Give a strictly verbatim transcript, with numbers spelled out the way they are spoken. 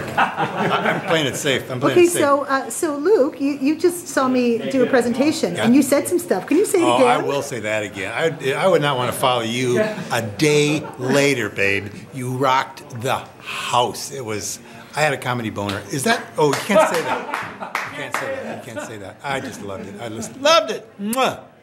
book. I'm playing it safe. I'm playing okay, it safe. so uh, so Luke, you, you just saw me do a presentation, yeah. and you said some stuff. Can you say it oh, again? I will say that again. I, I would not want to follow you a day later, babe. You rocked the house. It was. I had a comedy boner. Is that? Oh, you can't say that. You can't say that. You can't say that. I just loved it. I just loved it. Mwah.